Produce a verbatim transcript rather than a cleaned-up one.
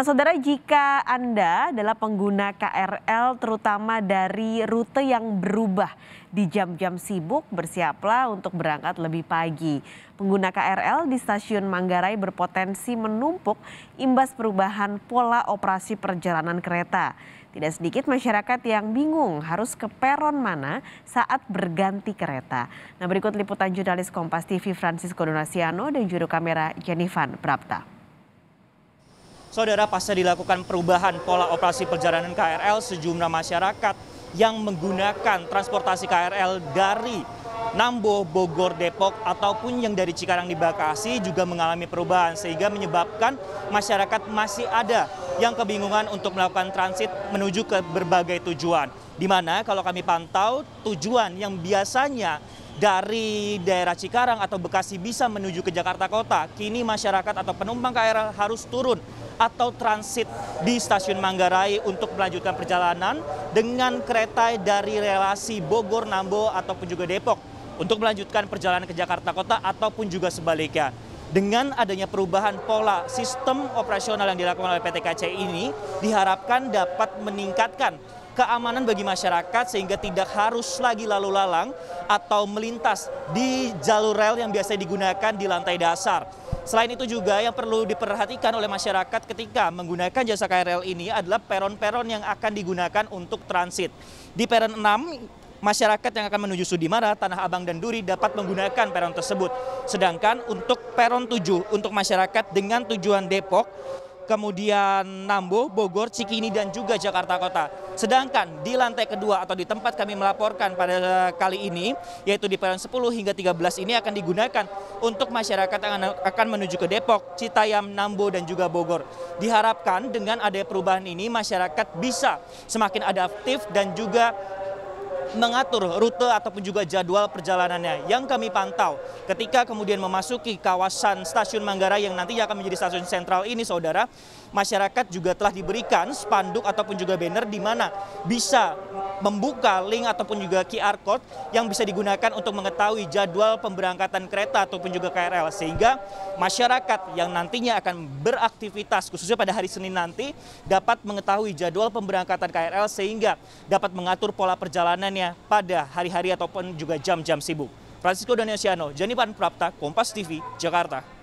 Nah saudara, jika Anda adalah pengguna K R L terutama dari rute yang berubah di jam-jam sibuk, bersiaplah untuk berangkat lebih pagi. Pengguna K R L di Stasiun Manggarai berpotensi menumpuk imbas perubahan pola operasi perjalanan kereta. Tidak sedikit masyarakat yang bingung harus ke peron mana saat berganti kereta. Nah berikut liputan jurnalis Kompas T V Francisco Donasiano dan juru kamera Jennifer Prapta. Saudara, pasca dilakukan perubahan pola operasi perjalanan K R L, sejumlah masyarakat yang menggunakan transportasi K R L dari Nambo, Bogor, Depok, ataupun yang dari Cikarang di Bekasi juga mengalami perubahan, sehingga menyebabkan masyarakat masih ada yang kebingungan untuk melakukan transit menuju ke berbagai tujuan. Di mana kalau kami pantau, tujuan yang biasanya dari daerah Cikarang atau Bekasi bisa menuju ke Jakarta Kota, kini masyarakat atau penumpang K R L harus turun atau transit di Stasiun Manggarai untuk melanjutkan perjalanan dengan kereta dari relasi Bogor, Nambo, ataupun juga Depok untuk melanjutkan perjalanan ke Jakarta Kota ataupun juga sebaliknya. Dengan adanya perubahan pola sistem operasional yang dilakukan oleh P T K C I ini diharapkan dapat meningkatkan keamanan bagi masyarakat sehingga tidak harus lagi lalu lalang atau melintas di jalur rel yang biasa digunakan di lantai dasar. Selain itu juga yang perlu diperhatikan oleh masyarakat ketika menggunakan jasa K R L ini adalah peron-peron yang akan digunakan untuk transit. Di peron enam, masyarakat yang akan menuju Sudimara, Tanah Abang, dan Duri dapat menggunakan peron tersebut. Sedangkan untuk peron tujuh, untuk masyarakat dengan tujuan Depok, kemudian Nambo, Bogor, Cikini, dan juga Jakarta Kota. Sedangkan di lantai kedua atau di tempat kami melaporkan pada kali ini, yaitu di peron sepuluh hingga tiga belas ini akan digunakan untuk masyarakat yang akan menuju ke Depok, Citayam, Nambo, dan juga Bogor. Diharapkan dengan adanya perubahan ini, masyarakat bisa semakin adaptif dan juga mengatur rute ataupun juga jadwal perjalanannya. Yang kami pantau ketika kemudian memasuki kawasan Stasiun Manggarai yang nantinya akan menjadi stasiun sentral ini, saudara, masyarakat juga telah diberikan spanduk ataupun juga banner di mana bisa membuka link ataupun juga Q R code yang bisa digunakan untuk mengetahui jadwal pemberangkatan kereta ataupun juga K R L, sehingga masyarakat yang nantinya akan beraktivitas khususnya pada hari Senin nanti dapat mengetahui jadwal pemberangkatan K R L sehingga dapat mengatur pola perjalanannya pada hari-hari ataupun juga jam-jam sibuk. Francisco Donasiano, Jennifer Prapta, Kompas T V, Jakarta.